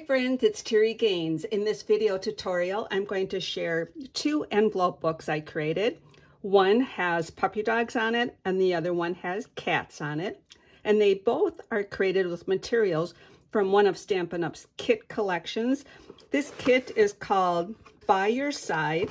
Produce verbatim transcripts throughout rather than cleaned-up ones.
Hi friends, it's Terri Gaines. In this video tutorial, I'm going to share two envelope books I created. One has puppy dogs on it and the other one has cats on it. And they both are created with materials from one of Stampin' Up!'s kit collections. This kit is called By Your Side.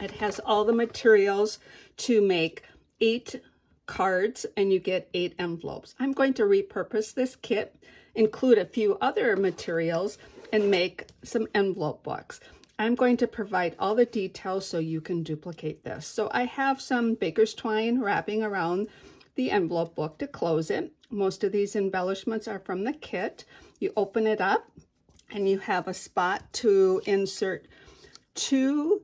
It has all the materials to make eight cards and you get eight envelopes. I'm going to repurpose this kit, include a few other materials, and make some envelope books. I'm going to provide all the details so you can duplicate this. So I have some Baker's Twine wrapping around the envelope book to close it. Most of these embellishments are from the kit. You open it up and you have a spot to insert two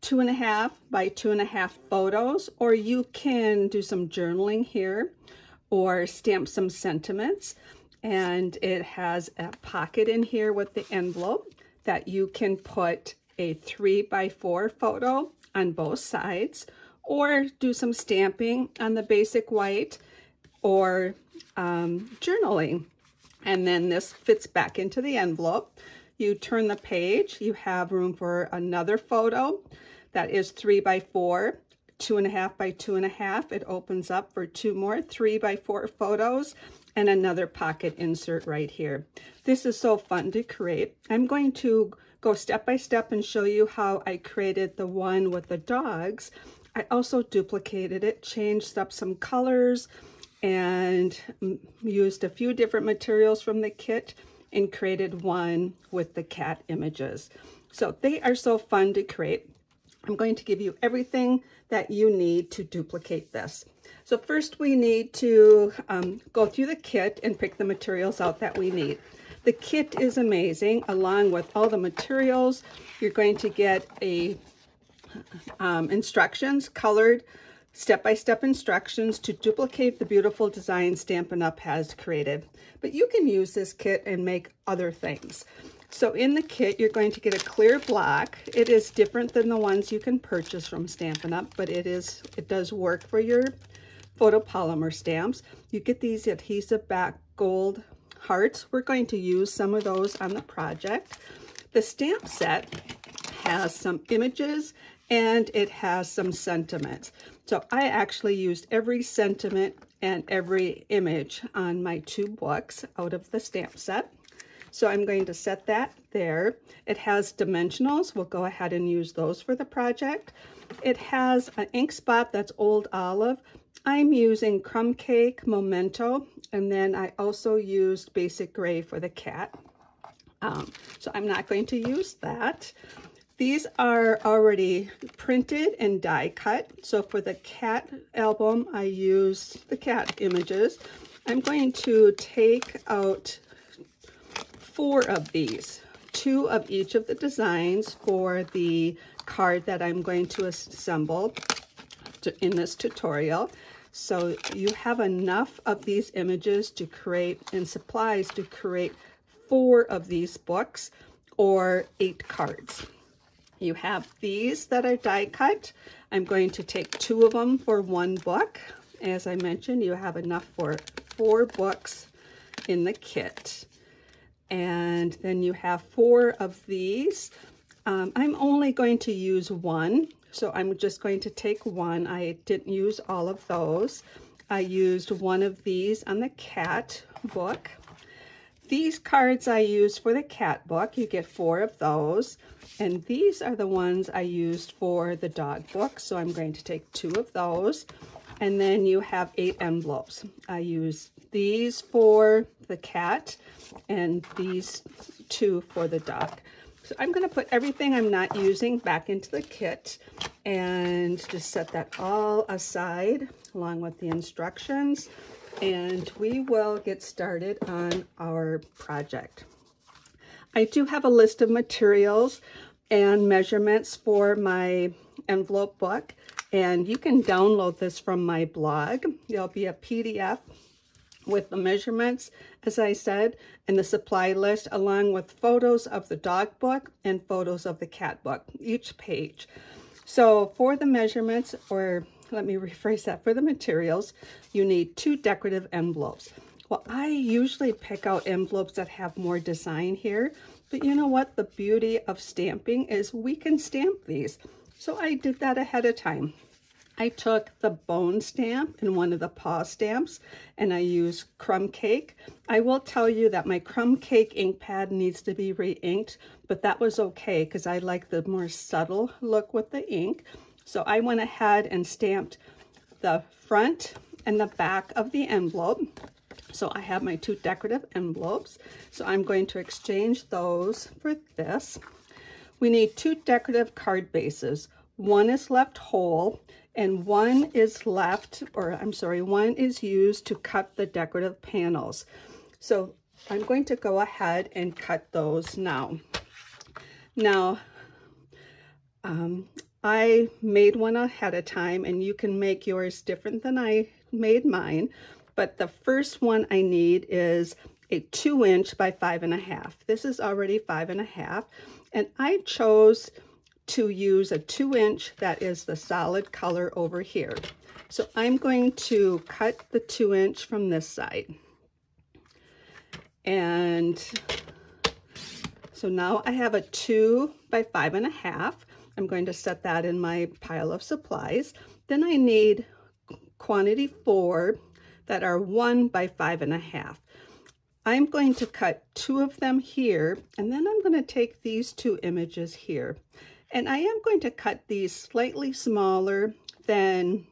two and a half by two and a half photos, or you can do some journaling here or stamp some sentiments. And it has a pocket in here with the envelope that you can put a three by four photo on both sides, or do some stamping on the basic white, or um, journaling. And then this fits back into the envelope. You turn the page, you have room for another photo that is three by four, two and a half by two and a half. It opens up for two more three by four photos and another pocket insert right here. This is so fun to create. I'm going to go step by step and show you how I created the one with the dogs. I also duplicated it, changed up some colors, and used a few different materials from the kit, and created one with the cat images. So they are so fun to create. I'm going to give you everything that you need to duplicate this. So first we need to um, go through the kit and pick the materials out that we need. The kit is amazing. Along with all the materials, you're going to get a um, instructions, colored, step-by-step instructions to duplicate the beautiful design Stampin' Up! Has created. But you can use this kit and make other things. So in the kit, you're going to get a clear block. It is different than the ones you can purchase from Stampin' Up!, but it is it does work for your photopolymer stamps. You get these adhesive back gold hearts. We're going to use some of those on the project. The stamp set has some images and it has some sentiments. So I actually used every sentiment and every image on my two books out of the stamp set. So I'm going to set that there. It has dimensionals. We'll go ahead and use those for the project. It has an ink spot that's Old Olive. I'm using Crumb Cake, Memento, and then I also used Basic Gray for the cat. Um, so I'm not going to use that. These are already printed and die cut. So for the cat album, I used the cat images. I'm going to take out four of these, two of each of the designs for the card that I'm going to assemble to, in this tutorial. So you have enough of these images to create, and supplies to create four of these books or eight cards. You have these that are die cut. I'm going to take two of them for one book. As I mentioned, you have enough for four books in the kit. And then you have four of these. Um, I'm only going to use one. So I'm just going to take one. I didn't use all of those. I used one of these on the cat book. These cards I used for the cat book. You get four of those. And these are the ones I used for the dog book. So I'm going to take two of those. And then you have eight envelopes. I used these for the cat and these two for the dog. So I'm going to put everything I'm not using back into the kit and just set that all aside along with the instructions. And we will get started on our project. I do have a list of materials and measurements for my envelope book, and you can download this from my blog. There'll be a P D F with the measurements, as I said, and the supply list, along with photos of the dog book and photos of the cat book, each page. So for the measurements, or let me rephrase that, for the materials, you need two decorative envelopes. Well, I usually pick out envelopes that have more design here, but you know what? The beauty of stamping is we can stamp these. So I did that ahead of time. I took the bone stamp and one of the paw stamps, and I used Crumb Cake. I will tell you that my Crumb Cake ink pad needs to be re-inked, but that was okay because I like the more subtle look with the ink. So I went ahead and stamped the front and the back of the envelope. So I have my two decorative envelopes. So I'm going to exchange those for this. We need two decorative card bases. One is left whole, and one is left, or I'm sorry, one is used to cut the decorative panels. So I'm going to go ahead and cut those now. Now, um, I made one ahead of time, and you can make yours different than I made mine. But the first one I need is a two inch by five and a half. This is already five and a half, and I chose to use a two inch that is the solid color over here. So I'm going to cut the two inch from this side. And so now I have a two by five and a half. I'm going to set that in my pile of supplies. Then I need quantity four that are one by five and a half. I'm going to cut two of them here, and then I'm going to take these two images here. And I am going to cut these slightly smaller than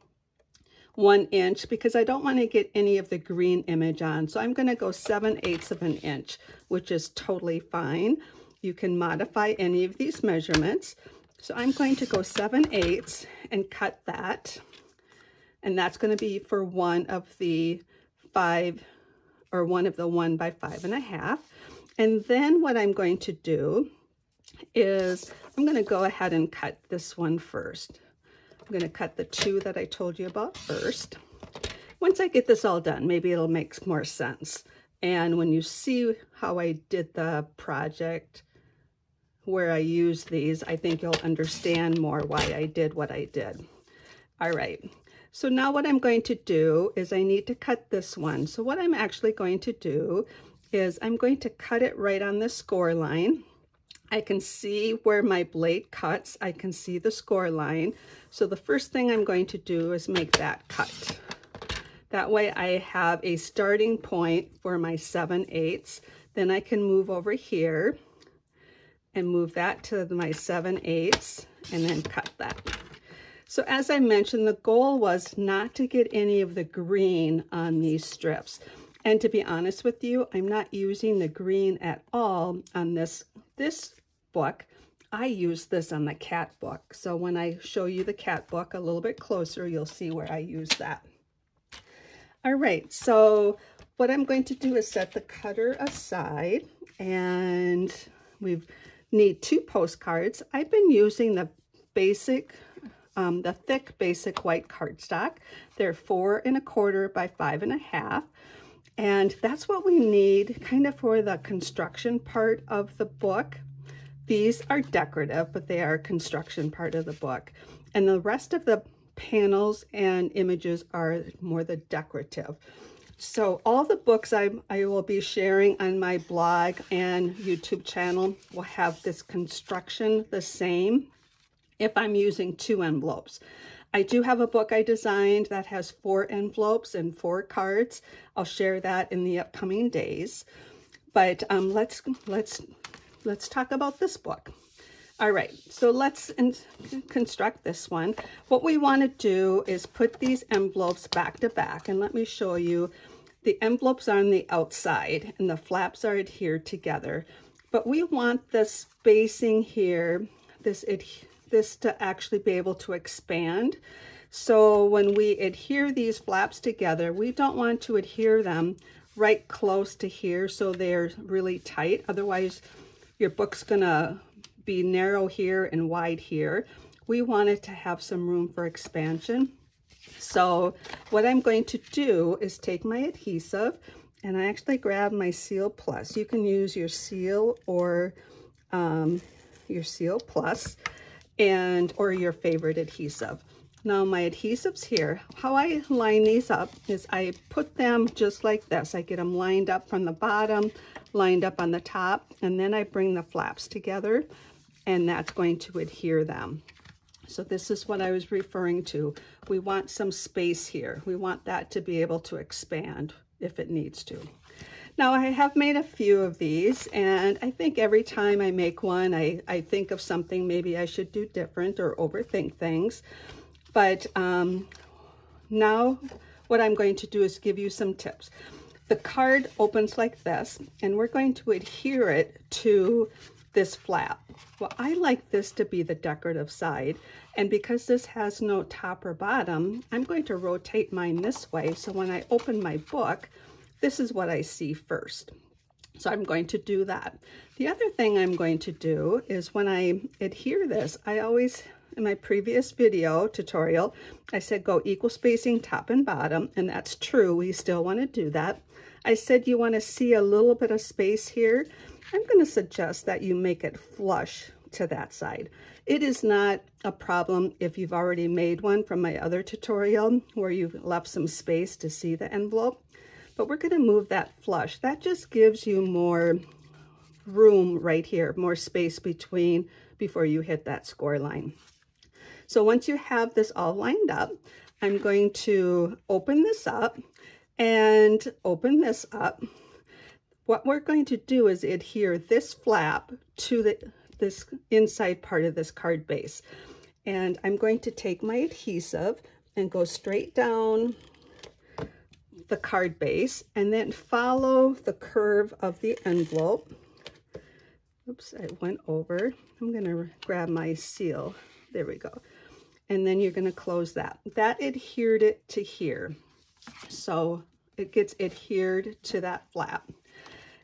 one inch because I don't want to get any of the green image on. So I'm going to go seven eighths of an inch, which is totally fine. You can modify any of these measurements. So I'm going to go seven eighths and cut that. And that's going to be for one of the five, or one of the one by five and a half. And then what I'm going to do is I'm going to go ahead and cut this one first. I'm going to cut the two that I told you about first. Once I get this all done, maybe it'll make more sense. And when you see how I did the project where I used these, I think you'll understand more why I did what I did. All right. So now what I'm going to do is I need to cut this one. So what I'm actually going to do is I'm going to cut it right on the score line. I can see where my blade cuts. I can see the score line. So the first thing I'm going to do is make that cut. That way I have a starting point for my seven eighths. Then I can move over here and move that to my seven eighths and then cut that. So as I mentioned, the goal was not to get any of the green on these strips. And to be honest with you, I'm not using the green at all on this, this book. I use this on the cat book. So when I show you the cat book a little bit closer, you'll see where I use that. All right, so what I'm going to do is set the cutter aside, and we need two postcards. I've been using the basic Um, the thick basic white cardstock. They're four and a quarter by five and a half. And that's what we need kind of for the construction part of the book. These are decorative, but they are construction part of the book. And the rest of the panels and images are more the decorative. So all the books I, I will be sharing on my blog and YouTube channel will have this construction the same. If I'm using two envelopes. I do have a book I designed that has four envelopes and four cards. I'll share that in the upcoming days. But um, let's let's let's talk about this book. All right, so let's construct this one. What we want to do is put these envelopes back to back, and let me show you. The envelopes are on the outside, and the flaps are adhered together. But we want the spacing here, this adhesion, this to actually be able to expand. So when we adhere these flaps together, we don't want to adhere them right close to here so they're really tight. Otherwise, your book's gonna be narrow here and wide here. We want it to have some room for expansion. So what I'm going to do is take my adhesive, and I actually grab my Seal Plus. You can use your Seal or um, your Seal Plus. And or your favorite adhesive. Now my adhesives here, how I line these up is I put them just like this. I get them lined up from the bottom, lined up on the top, and then I bring the flaps together, and that's going to adhere them. So this is what I was referring to. We want some space here. We want that to be able to expand if it needs to. Now I have made a few of these, and I think every time I make one, I, I think of something maybe I should do different or overthink things. But um, now what I'm going to do is give you some tips. The card opens like this, and we're going to adhere it to this flap. Well, I like this to be the decorative side, and because this has no top or bottom, I'm going to rotate mine this way, so when I open my book, this is what I see first. So I'm going to do that. The other thing I'm going to do is when I adhere this, I always, in my previous video tutorial, I said go equal spacing top and bottom, and that's true. We still want to do that. I said you want to see a little bit of space here. I'm going to suggest that you make it flush to that side. It is not a problem if you've already made one from my other tutorial where you've left some space to see the envelope, but we're going to move that flush. That just gives you more room right here, more space between before you hit that score line. So once you have this all lined up, I'm going to open this up and open this up. What we're going to do is adhere this flap to the, this inside part of this card base. And I'm going to take my adhesive and go straight down the card base and then follow the curve of the envelope. Oops, I went over. I'm gonna grab my seal. There we go. And then you're gonna close that. That adhered it to here. So it gets adhered to that flap.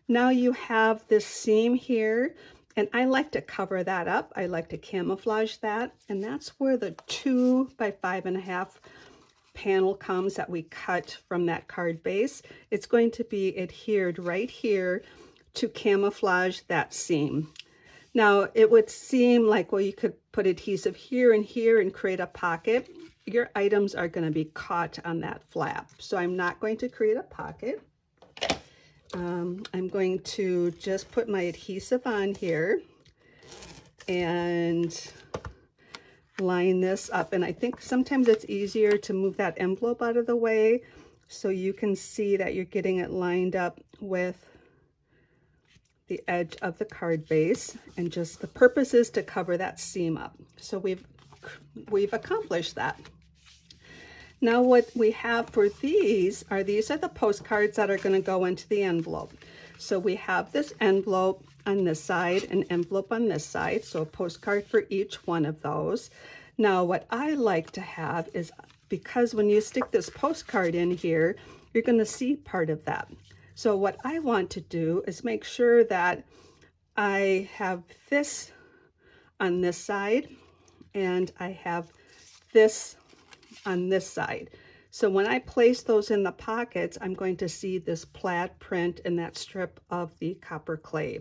Now you have this seam here, and I like to cover that up. I like to camouflage that, and that's where the two by five and a half panel comes that we cut from that card base. It's going to be adhered right here to camouflage that seam. Now, it would seem like, well, you could put adhesive here and here and create a pocket. Your items are going to be caught on that flap, so I'm not going to create a pocket. Um, I'm going to just put my adhesive on here and line this up. And I think sometimes it's easier to move that envelope out of the way so you can see that you're getting it lined up with the edge of the card base. And just the purpose is to cover that seam up. So we've, we've accomplished that. Now what we have for these are, these are the postcards that are going to go into the envelope. So we have this envelope on this side, an envelope on this side, so a postcard for each one of those. Now what I like to have is, because when you stick this postcard in here, you're going to see part of that. So what I want to do is make sure that I have this on this side and I have this on this side. So when I place those in the pockets, I'm going to see this plaid print and that strip of the copper clay.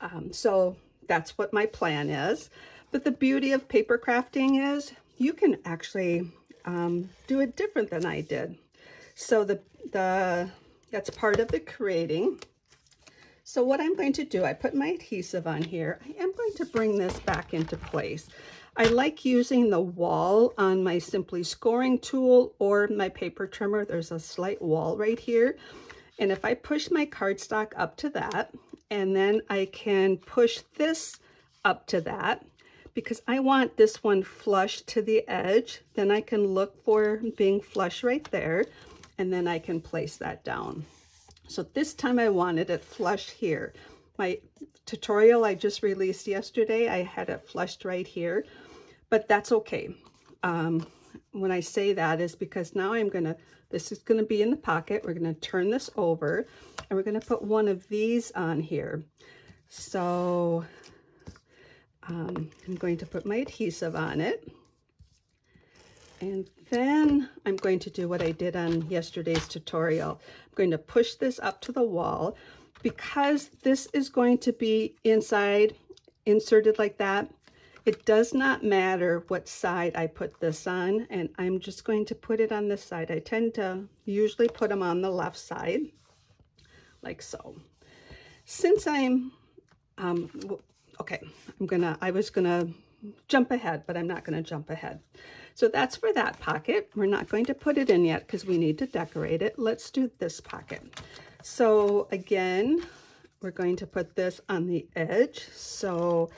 Um, so that's what my plan is. But the beauty of paper crafting is you can actually um, do it different than I did. So the, the that's part of the creating. So what I'm going to do, I put my adhesive on here. I am going to bring this back into place. I like using the wall on my Simply Scoring tool or my paper trimmer. There's a slight wall right here. And if I push my cardstock up to that, and then I can push this up to that, because I want this one flush to the edge, then I can look for being flush right there, and then I can place that down. So this time I wanted it flush here. My tutorial I just released yesterday, I had it flushed right here, but that's okay. Um, when I say that is because now I'm gonna, this is gonna be in the pocket. We're gonna turn this over and we're gonna put one of these on here. So um, I'm going to put my adhesive on it. And then I'm going to do what I did on yesterday's tutorial. I'm going to push this up to the wall. Because this is going to be inside, inserted like that, It does not matter what side I put this on, and I'm just going to put it on this side. I tend to usually put them on the left side, like so. Since I'm, um, okay, I'm gonna, I was gonna jump ahead, but I'm not gonna jump ahead. So that's for that pocket. We're not going to put it in yet because we need to decorate it. Let's do this pocket. So again, we're going to put this on the edge. So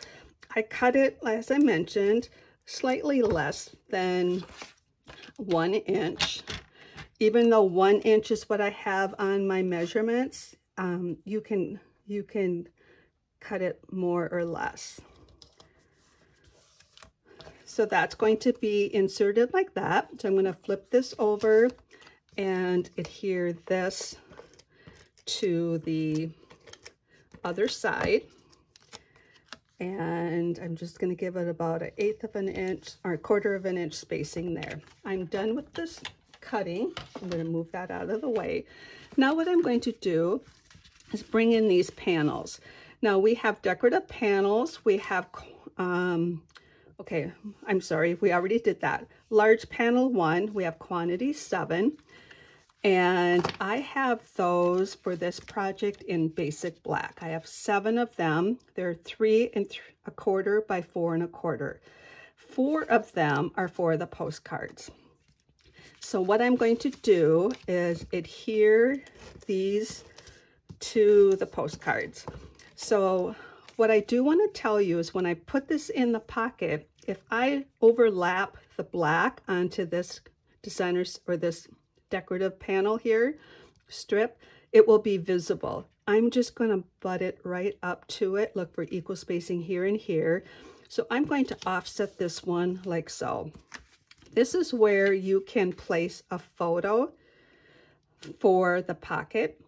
I cut it, as I mentioned, slightly less than one inch. Even though one inch is what I have on my measurements, um, you can, you can cut it more or less. So that's going to be inserted like that. So I'm going to flip this over and adhere this to the other side. And I'm just going to give it about an eighth of an inch or a quarter of an inch spacing there. I'm done with this cutting. I'm going to move that out of the way. Now what I'm going to do is bring in these panels. Now we have decorative panels. We have, um, okay, I'm sorry, we already did that. Large panel one, we have quantity seven. And I have those for this project in Basic Black. I have seven of them. They're three and th- a quarter by four and a quarter. Four of them are for the postcards. So what I'm going to do is adhere these to the postcards. So what I do want to tell you is when I put this in the pocket, if I overlap the black onto this designer's or this decorative panel here, strip, it will be visible. I'm just going to butt it right up to it. Look for equal spacing here and here. So I'm going to offset this one like so. This is where you can place a photo for the pocket.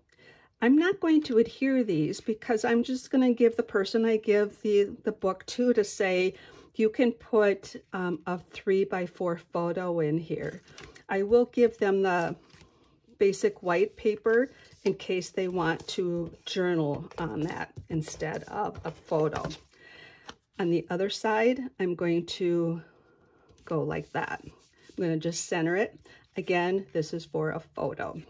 I'm not going to adhere these because I'm just going to give the person I give the, the book to to say, you can put um, a three by four photo in here. I will give them the basic white paper in case they want to journal on that instead of a photo. On the other side, I'm going to go like that. I'm going to just center it. Again, this is for a photo.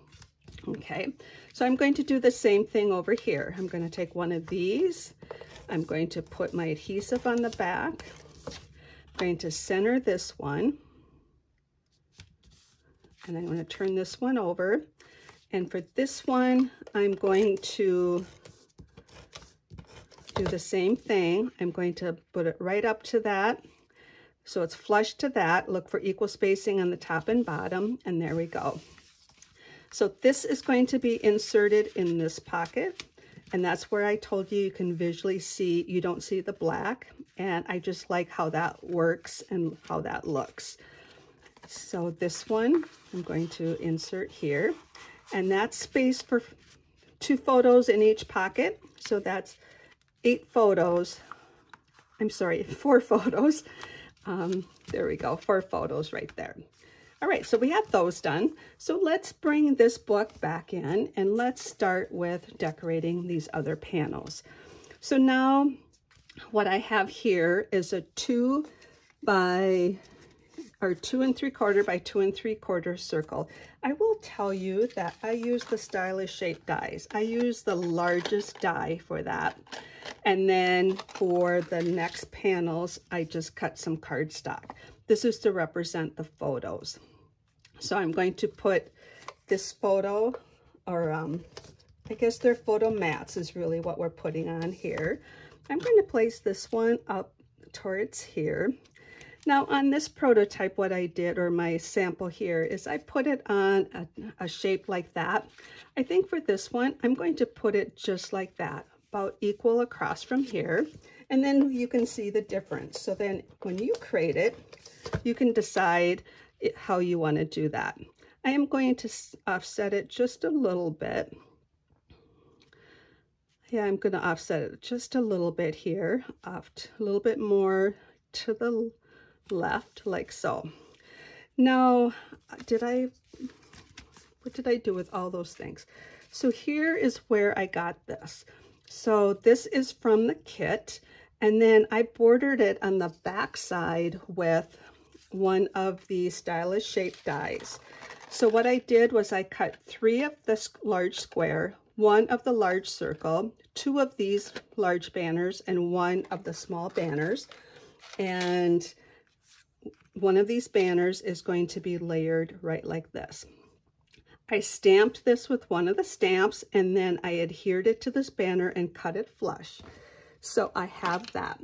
Okay, so I'm going to do the same thing over here. I'm going to take one of these. I'm going to put my adhesive on the back. I'm going to center this one. And I'm going to turn this one over. And for this one, I'm going to do the same thing. I'm going to put it right up to that. So it's flush to that. Look for equal spacing on the top and bottom. And there we go. So this is going to be inserted in this pocket. And that's where I told you you can visually see, you don't see the black. And I just like how that works and how that looks. So this one I'm going to insert here, and that's space for two photos in each pocket. So that's eight photos. I'm sorry, four photos. Um, there we go, four photos right there. All right, so we have those done. So let's bring this book back in and let's start with decorating these other panels. So now what I have here is a two by or two and three quarter by two and three quarter circle. I will tell you that I use the Stylish Shape dies. I use the largest die for that. And then for the next panels, I just cut some cardstock. This is to represent the photos. So I'm going to put this photo, or um, I guess they're photo mats is really what we're putting on here. I'm going to place this one up towards here. Now on this prototype, what I did, or my sample here, is I put it on a, a shape like that. I think for this one, I'm going to put it just like that, about equal across from here. And then you can see the difference. So then when you create it, you can decide it, how you want to do that. I am going to offset it just a little bit. Yeah, I'm going to offset it just a little bit here, off a little bit more to the left, like so. Now, did I, what did I do with all those things? So here is where I got this. So this is from the kit, And then I bordered it on the back side with one of the Stylish Shape dies. So what I did was I cut three of this large square, one of the large circle, two of these large banners, and one of the small banners. And one of these banners is going to be layered right like this. I stamped this with one of the stamps, and then I adhered it to this banner and cut it flush. So I have that.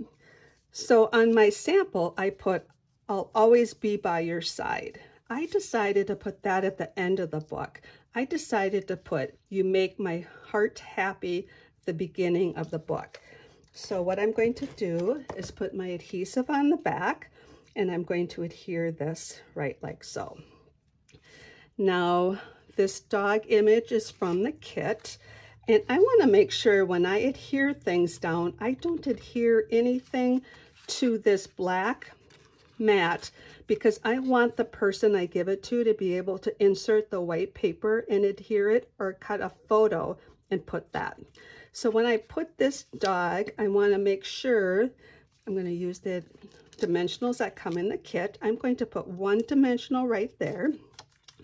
So on my sample, I put, I'll always be by your side. I decided to put that at the end of the book. I decided to put, you make my heart happy, the beginning of the book. So what I'm going to do is put my adhesive on the back, and I'm going to adhere this right like so. Now, this dog image is from the kit, and I want to make sure when I adhere things down, I don't adhere anything to this black mat, because I want the person I give it to to be able to insert the white paper and adhere it or cut a photo and put that. So when I put this dog, I want to make sure, I'm going to use the dimensionals that come in the kit. I'm going to put one dimensional right there.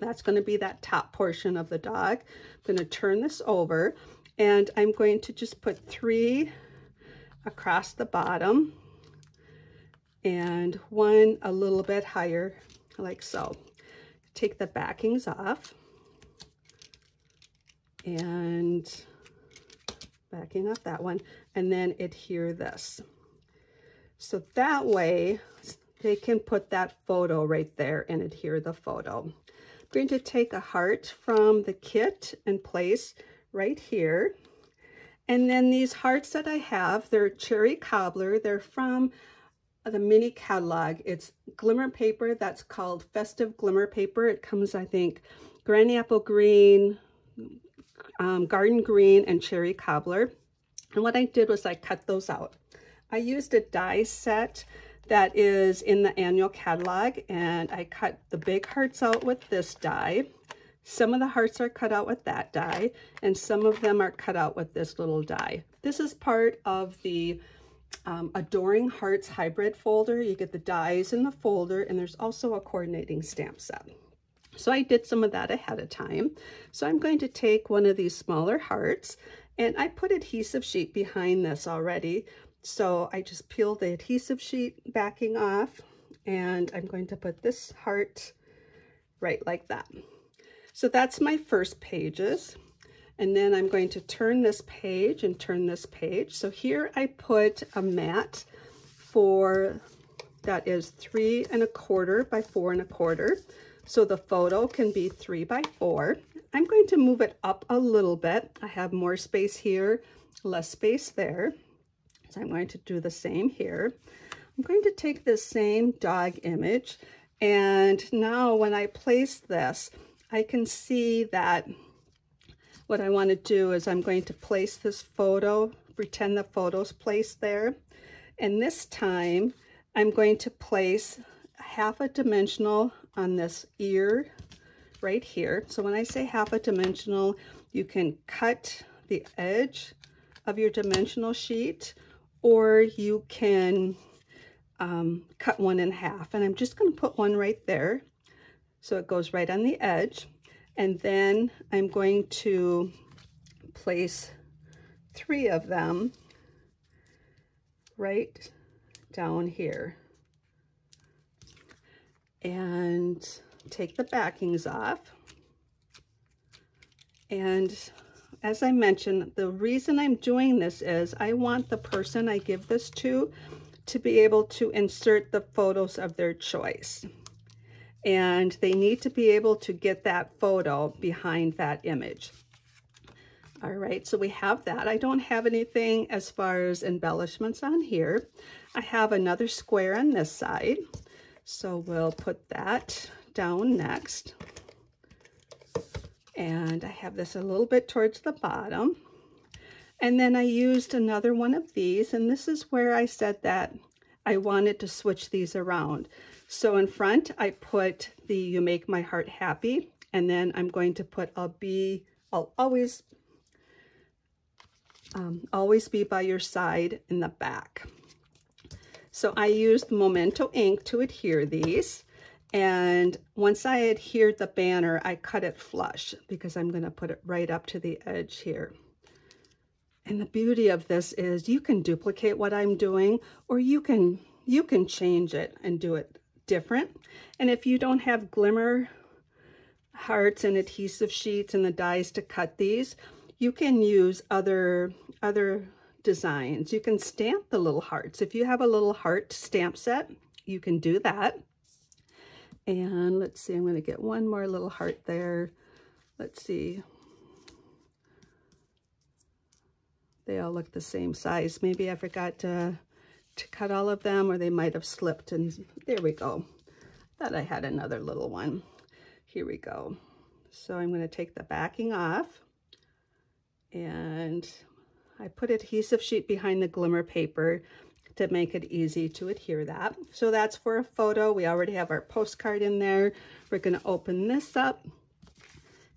That's going to be that top portion of the dog. I'm going to turn this over, and I'm going to just put three across the bottom and one a little bit higher, like so. Take the backings off, and backing off that one, and then adhere this. So that way they can put that photo right there and adhere the photo. I'm going to take a heart from the kit and place right here. And then these hearts that I have, they're Cherry Cobbler. They're from the mini catalog. It's glimmer paper that's called Festive Glimmer Paper. It comes, I think, Granny Apple Green, um, Garden Green, and Cherry Cobbler. And what I did was I cut those out. I used a die set that is in the annual catalog, and I cut the big hearts out with this die. Some of the hearts are cut out with that die, and some of them are cut out with this little die. This is part of the um, Adoring Hearts hybrid folder. You get the dies in the folder, and there's also a coordinating stamp set. So I did some of that ahead of time. So I'm going to take one of these smaller hearts, and I put adhesive sheet behind this already. So I just peel the adhesive sheet backing off, and I'm going to put this heart right like that. So that's my first pages. And then I'm going to turn this page and turn this page. So here I put a mat for, that is three and a quarter by four and a quarter. So the photo can be three by four. I'm going to move it up a little bit. I have more space here, less space there. So I'm going to do the same here. I'm going to take this same dog image, and now when I place this, I can see that what I want to do is I'm going to place this photo, pretend the photo's placed there, and this time I'm going to place half a dimensional on this ear right here. So when I say half a dimensional, you can cut the edge of your dimensional sheet, or you can um, cut one in half. And I'm just going to put one right there, so it goes right on the edge. And then I'm going to place three of them right down here. And take the backings off. And as I mentioned, the reason I'm doing this is I want the person I give this to to be able to insert the photos of their choice. And they need to be able to get that photo behind that image. All right, so we have that. I don't have anything as far as embellishments on here. I have another square on this side. So we'll put that down next. And I have this a little bit towards the bottom. And then I used another one of these, and this is where I said that I wanted to switch these around. So in front, I put the You Make My Heart Happy, and then I'm going to put I'll be, I'll always, um, always be by your side in the back. So I used Memento ink to adhere these. And once I adhered the banner, I cut it flush because I'm going to put it right up to the edge here. And the beauty of this is you can duplicate what I'm doing, or you can you can change it and do it different. And if you don't have glimmer hearts and adhesive sheets and the dies to cut these, you can use other other designs. You can stamp the little hearts. If you have a little heart stamp set, you can do that. And let's see, I'm going to get one more little heart there. Let's see. They all look the same size. Maybe I forgot to, to cut all of them, or they might have slipped. And there we go. Thought I had another little one. Here we go. So I'm going to take the backing off. And I put adhesive sheet behind the glimmer paper to make it easy to adhere that. So that's for a photo. We already have our postcard in there. We're going to open this up,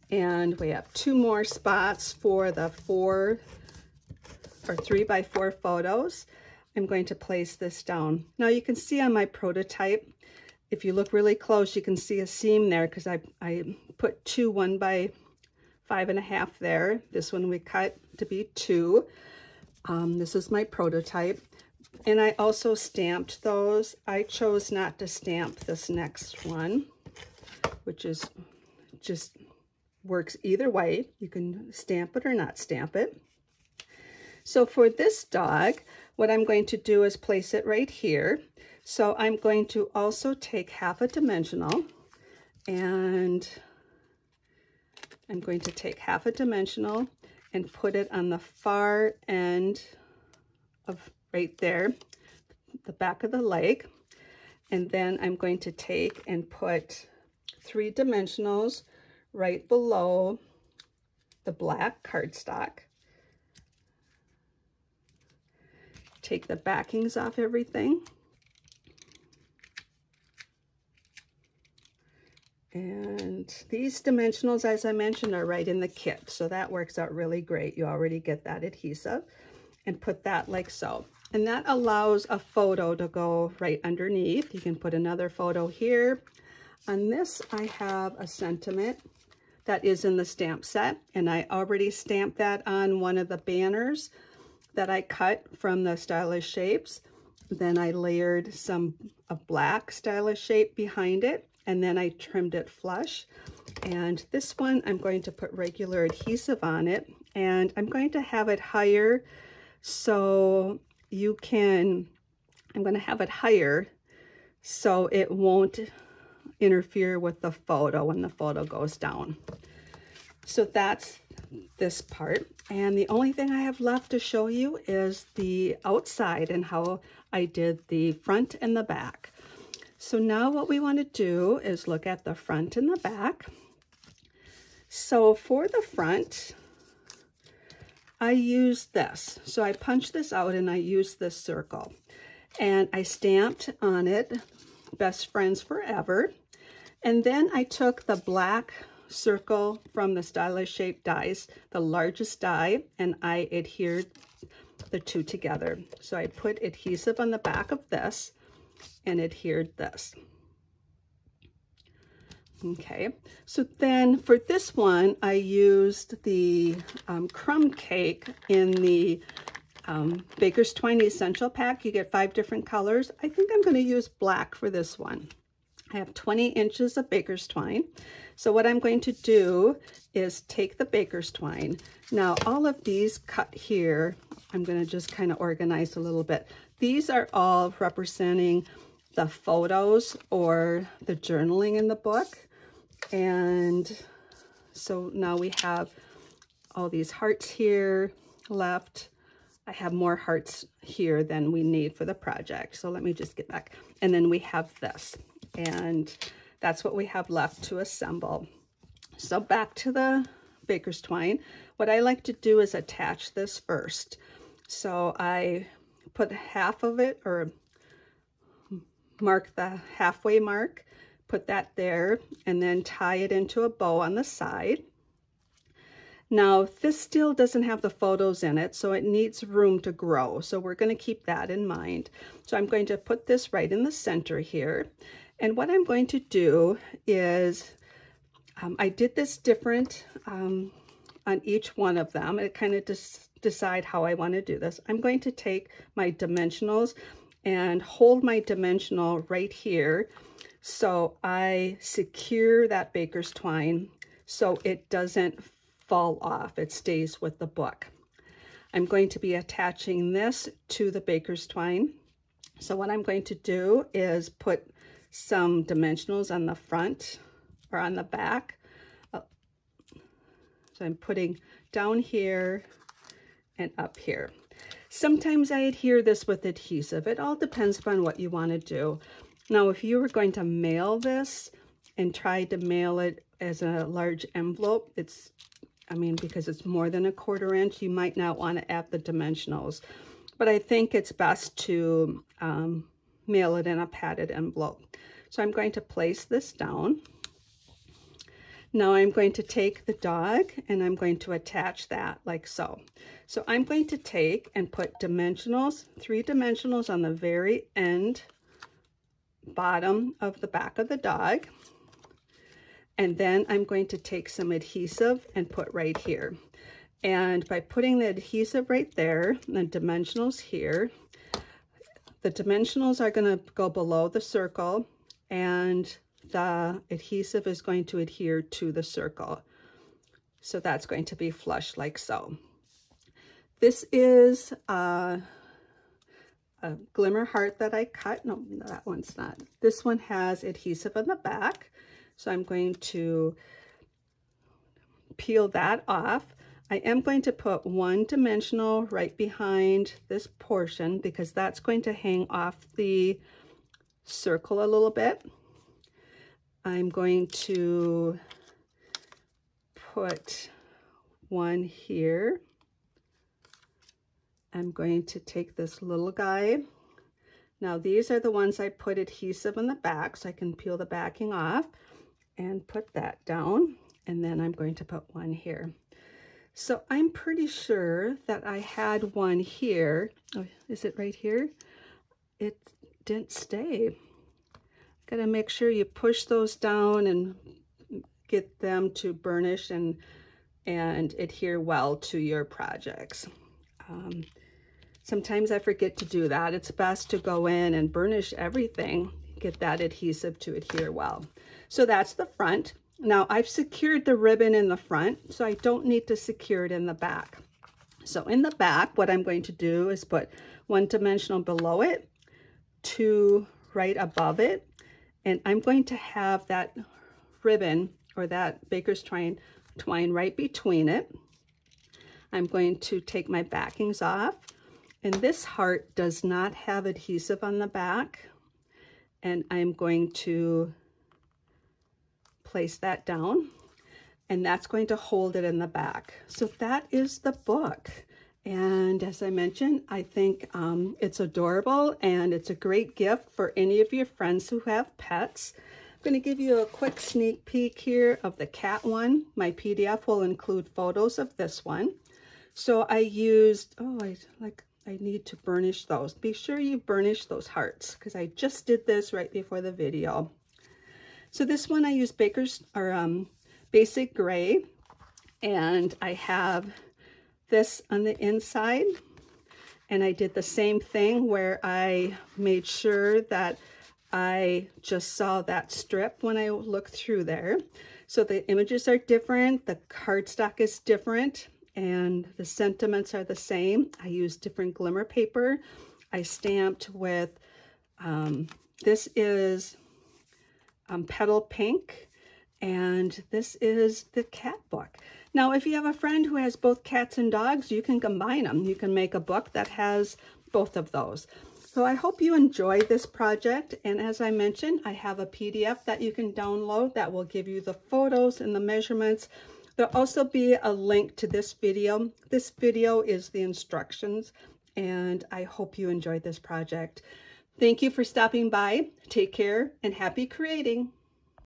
and we have two more spots for the four or three by four photos. I'm going to place this down. Now you can see on my prototype, if you look really close, you can see a seam there because I, I put two one by five and a half there. This one we cut to be two. Um, this is my prototype. And I also stamped those. I chose not to stamp this next one, which is just works either way. You can stamp it or not stamp it. So for this dog, what I'm going to do is place it right here. So I'm going to also take half a dimensional, and I'm going to take half a dimensional and put it on the far end of right there, the back of the leg. And then I'm going to take and put three dimensionals right below the black cardstock. Take the backings off everything. And these dimensionals, as I mentioned, are right in the kit. So that works out really great. You already get that adhesive. And put that like so. And that allows a photo to go right underneath. You can put another photo here. On this, I have a sentiment that is in the stamp set, and I already stamped that on one of the banners that I cut from the Stylish Shapes. Then I layered some a black Stylish Shape behind it, and then I trimmed it flush. And this one, I'm going to put regular adhesive on it, and I'm going to have it higher so you can, I'm going to have it higher so it won't interfere with the photo when the photo goes down. So that's this part. And the only thing I have left to show you is the outside and how I did the front and the back. So now what we want to do is look at the front and the back. So for the front, I used this. So I punched this out and I used this circle. And I stamped on it, Best Friends Forever. And then I took the black circle from the Stylish Shape dies, the largest die, and I adhered the two together. So I put adhesive on the back of this and adhered this. Okay, so then for this one, I used the um, Crumb Cake in the um, Baker's Twine Essential Pack. You get five different colors. I think I'm going to use black for this one. I have twenty inches of Baker's Twine. So what I'm going to do is take the Baker's Twine. Now, all of these cut here, I'm going to just kind of organize a little bit. These are all representing the photos or the journaling in the book. And so now we have all these hearts here left. I have more hearts here than we need for the project. So let me just get back. And then we have this. And that's what we have left to assemble. So back to the Baker's Twine. What I like to do is attach this first. So I put half of it, or mark the halfway mark, put that there, and then tie it into a bow on the side. Now, this still doesn't have the photos in it, so it needs room to grow. So we're going to keep that in mind. So I'm going to put this right in the center here. And what I'm going to do is, um, I did this different um, on each one of them. It kind of just decide how I want to do this. I'm going to take my dimensionals and hold my dimensional right here so I secure that Baker's Twine so it doesn't fall off. It stays with the book. I'm going to be attaching this to the Baker's Twine. So what I'm going to do is put some dimensionals on the front or on the back. So I'm putting down here and up here. Sometimes I adhere this with adhesive. It all depends upon what you want to do. Now, if you were going to mail this and try to mail it as a large envelope, it's, I mean, because it's more than a quarter inch, you might not want to add the dimensionals. But I think it's best to um, mail it in a padded envelope. So I'm going to place this down. Now I'm going to take the dog and I'm going to attach that like so. So I'm going to take and put dimensionals, three dimensionals on the very end, bottom of the back of the dog. And then I'm going to take some adhesive and put right here. And by putting the adhesive right there, and the dimensionals here, the dimensionals are gonna go below the circle and the adhesive is going to adhere to the circle. So that's going to be flush like so. This is a, a glimmer heart that I cut. No, that one's not. This one has adhesive on the back. So I'm going to peel that off. I am going to put one dimensional right behind this portion because that's going to hang off the circle a little bit. I'm going to put one here. I'm going to take this little guy. Now these are the ones I put adhesive on the back so I can peel the backing off and put that down. And then I'm going to put one here. So I'm pretty sure that I had one here. Oh, is it right here? It didn't stay. Gotta make sure you push those down and get them to burnish and and adhere well to your projects. Um, sometimes I forget to do that. It's best to go in and burnish everything, get that adhesive to adhere well. So that's the front. Now I've secured the ribbon in the front, so I don't need to secure it in the back. So in the back, what I'm going to do is put one dimensional below it, two right above it, and I'm going to have that ribbon or that Baker's twine, twine right between it. I'm going to take my backings off. And this heart does not have adhesive on the back. And I'm going to place that down. And that's going to hold it in the back. So that is the book. And as I mentioned, I think um, it's adorable and it's a great gift for any of your friends who have pets. I'm going to give you a quick sneak peek here of the cat one. My P D F will include photos of this one. So I used, oh, I like, I need to burnish those. Be sure you burnish those hearts because I just did this right before the video. So this one I used Baker's or um, Basic Gray, and I have this on the inside, and I did the same thing where I made sure that I just saw that strip when I looked through there. So the images are different, the cardstock is different, and the sentiments are the same. I used different glimmer paper. I stamped with, um, this is um, Petal Pink, and this is the cat book. Now, if you have a friend who has both cats and dogs, you can combine them. You can make a book that has both of those. So I hope you enjoy this project. And as I mentioned, I have a P D F that you can download that will give you the photos and the measurements. There'll also be a link to this video. This video is the instructions, and I hope you enjoyed this project. Thank you for stopping by. Take care and happy creating.